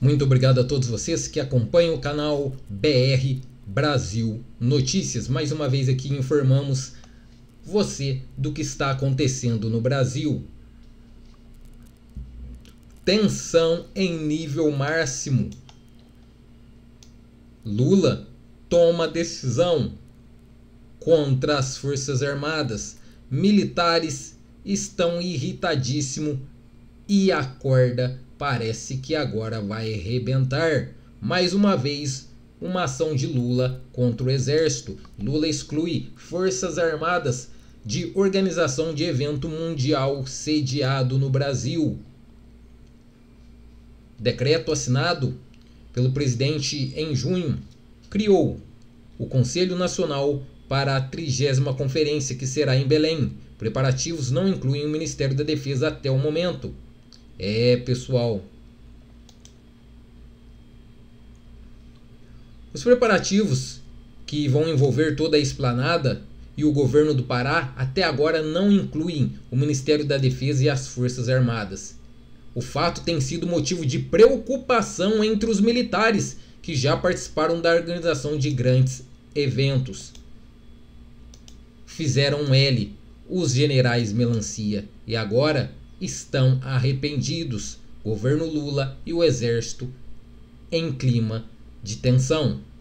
Muito obrigado a todos vocês que acompanham o canal BR Brasil Notícias. Mais uma vez aqui informamos você do que está acontecendo no Brasil. Tensão em nível máximo. Lula toma decisão contra as Forças Armadas. Militares estão irritadíssimos e a corda parece que agora vai arrebentar. Mais uma vez, uma ação de Lula contra o Exército. Lula exclui Forças Armadas de organização de evento mundial sediado no Brasil. Decreto assinado pelo presidente em junho criou o Conselho Nacional para a 30ª Conferência, que será em Belém. Preparativos não incluem o Ministério da Defesa até o momento. É, pessoal. Os preparativos que vão envolver toda a Esplanada e o governo do Pará até agora não incluem o Ministério da Defesa e as Forças Armadas. O fato tem sido motivo de preocupação entre os militares que já participaram da organização de grandes eventos. Fizeram um L, os generais Melancia, e agora estão arrependidos. Governo Lula e o Exército em clima de tensão.